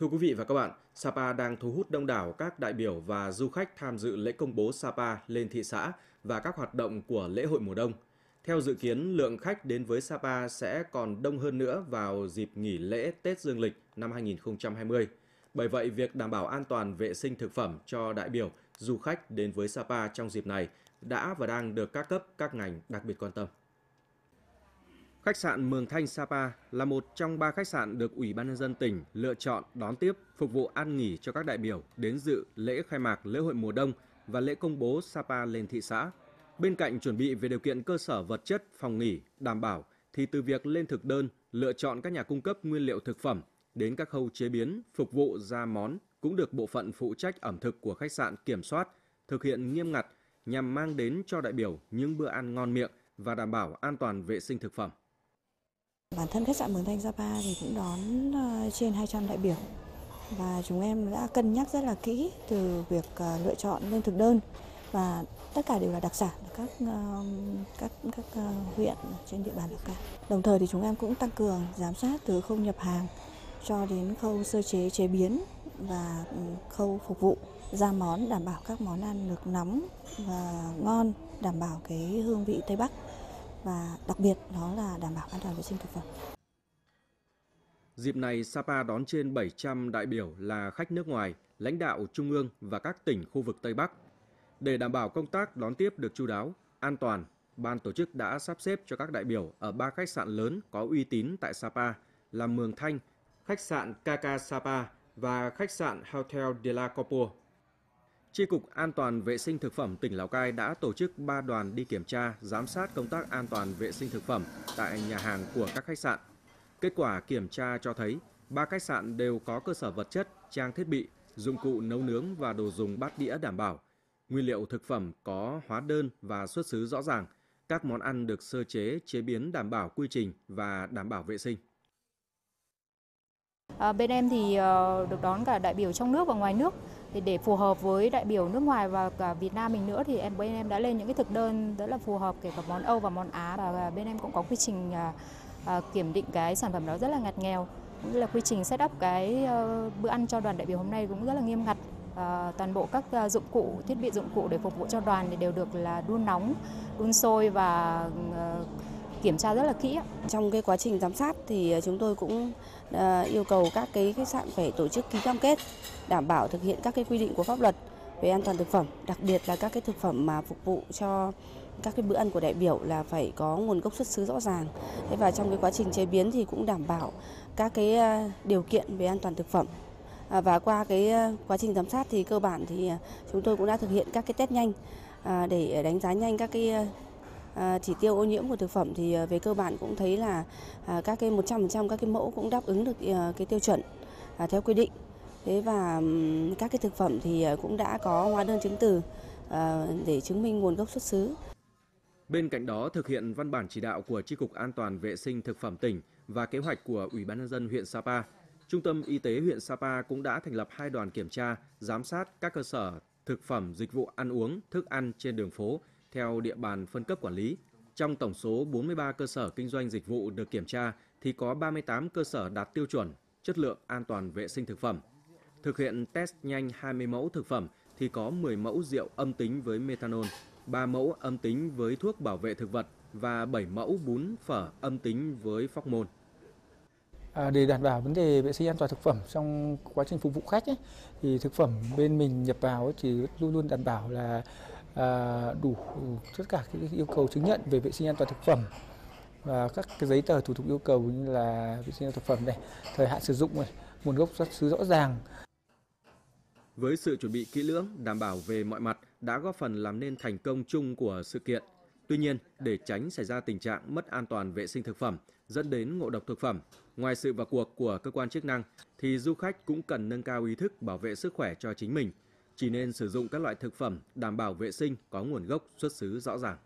Thưa quý vị và các bạn, Sapa đang thu hút đông đảo các đại biểu và du khách tham dự lễ công bố Sapa lên thị xã và các hoạt động của lễ hội mùa đông. Theo dự kiến, lượng khách đến với Sapa sẽ còn đông hơn nữa vào dịp nghỉ lễ Tết Dương lịch năm 2020. Bởi vậy, việc đảm bảo an toàn vệ sinh thực phẩm cho đại biểu, du khách đến với Sapa trong dịp này đã và đang được các cấp, các ngành đặc biệt quan tâm. Khách sạn Mường Thanh Sapa là một trong 3 khách sạn được Ủy ban Nhân dân tỉnh lựa chọn đón tiếp, phục vụ an nghỉ cho các đại biểu đến dự lễ khai mạc lễ hội mùa đông và lễ công bố Sapa lên thị xã. Bên cạnh chuẩn bị về điều kiện cơ sở vật chất, phòng nghỉ, đảm bảo, thì từ việc lên thực đơn, lựa chọn các nhà cung cấp nguyên liệu thực phẩm, đến các khâu chế biến, phục vụ ra món cũng được bộ phận phụ trách ẩm thực của khách sạn kiểm soát, thực hiện nghiêm ngặt nhằm mang đến cho đại biểu những bữa ăn ngon miệng và đảm bảo an toàn vệ sinh thực phẩm. Bản thân khách sạn Mường Thanh Sapa thì cũng đón trên 200 đại biểu và chúng em đã cân nhắc rất là kỹ từ việc lựa chọn lên thực đơn và tất cả đều là đặc sản của các huyện trên địa bàn Lào Cai. Đồng thời thì chúng em cũng tăng cường giám sát từ khâu nhập hàng cho đến khâu sơ chế, chế biến và khâu phục vụ ra món, đảm bảo các món ăn được nóng và ngon, đảm bảo cái hương vị Tây Bắc và đặc biệt đó là đảm bảo an toàn vệ sinh thực phẩm. Dịp này, Sapa đón trên 700 đại biểu là khách nước ngoài, lãnh đạo trung ương và các tỉnh khu vực Tây Bắc. Để đảm bảo công tác đón tiếp được chu đáo, an toàn, ban tổ chức đã sắp xếp cho các đại biểu ở 3 khách sạn lớn có uy tín tại Sapa là Mường Thanh, khách sạn KK Sapa và khách sạn Hotel De La Corpo. Chi cục An toàn vệ sinh thực phẩm tỉnh Lào Cai đã tổ chức 3 đoàn đi kiểm tra, giám sát công tác an toàn vệ sinh thực phẩm tại nhà hàng của các khách sạn. Kết quả kiểm tra cho thấy 3 khách sạn đều có cơ sở vật chất, trang thiết bị, dụng cụ nấu nướng và đồ dùng bát đĩa đảm bảo. Nguyên liệu thực phẩm có hóa đơn và xuất xứ rõ ràng. Các món ăn được sơ chế, chế biến đảm bảo quy trình và đảm bảo vệ sinh. Bên em thì được đón cả đại biểu trong nước và ngoài nước. Thì để phù hợp với đại biểu nước ngoài và cả Việt Nam mình nữa thì bên em đã lên những cái thực đơn rất là phù hợp kể cả món Âu và món Á. Và bên em cũng có quy trình kiểm định cái sản phẩm đó rất là ngặt nghèo. Cũng là quy trình set up cái bữa ăn cho đoàn đại biểu hôm nay cũng rất là nghiêm ngặt. Toàn bộ các dụng cụ, thiết bị dụng cụ để phục vụ cho đoàn thì đều được là đun nóng, đun sôi và kiểm tra rất là kỹ. Trong cái quá trình giám sát thì chúng tôi cũng yêu cầu các cái khách sạn phải tổ chức ký cam kết, đảm bảo thực hiện các cái quy định của pháp luật về an toàn thực phẩm, đặc biệt là các cái thực phẩm mà phục vụ cho các cái bữa ăn của đại biểu là phải có nguồn gốc xuất xứ rõ ràng. Và trong cái quá trình chế biến thì cũng đảm bảo các cái điều kiện về an toàn thực phẩm. Và qua cái quá trình giám sát thì cơ bản thì chúng tôi cũng đã thực hiện các cái test nhanh để đánh giá nhanh các cái chỉ tiêu ô nhiễm của thực phẩm thì về cơ bản cũng thấy là các cái 100% các cái mẫu cũng đáp ứng được cái tiêu chuẩn theo quy định. Thế và các cái thực phẩm thì cũng đã có hóa đơn chứng từ để chứng minh nguồn gốc xuất xứ. Bên cạnh đó thực hiện văn bản chỉ đạo của Chi cục An toàn vệ sinh thực phẩm tỉnh và kế hoạch của Ủy ban Nhân dân huyện Sapa, Trung tâm Y tế huyện Sapa cũng đã thành lập 2 đoàn kiểm tra, giám sát các cơ sở thực phẩm, dịch vụ ăn uống, thức ăn trên đường phố theo địa bàn phân cấp quản lý. Trong tổng số 43 cơ sở kinh doanh dịch vụ được kiểm tra thì có 38 cơ sở đạt tiêu chuẩn, chất lượng an toàn vệ sinh thực phẩm. Thực hiện test nhanh 20 mẫu thực phẩm thì có 10 mẫu rượu âm tính với methanol, 3 mẫu âm tính với thuốc bảo vệ thực vật và 7 mẫu bún phở âm tính với phóc môn. Để đảm bảo vấn đề vệ sinh an toàn thực phẩm trong quá trình phục vụ khách ấy, thì thực phẩm bên mình nhập vào ấy, thì luôn luôn đảm bảo là đủ tất cả các yêu cầu chứng nhận về vệ sinh an toàn thực phẩm và các cái giấy tờ thủ tục yêu cầu như là vệ sinh an toàn thực phẩm này, thời hạn sử dụng này, nguồn gốc xuất xứ rõ ràng. Với sự chuẩn bị kỹ lưỡng, đảm bảo về mọi mặt đã góp phần làm nên thành công chung của sự kiện. Tuy nhiên, để tránh xảy ra tình trạng mất an toàn vệ sinh thực phẩm dẫn đến ngộ độc thực phẩm, ngoài sự vào cuộc của cơ quan chức năng thì du khách cũng cần nâng cao ý thức bảo vệ sức khỏe cho chính mình. Chỉ nên sử dụng các loại thực phẩm đảm bảo vệ sinh có nguồn gốc xuất xứ rõ ràng.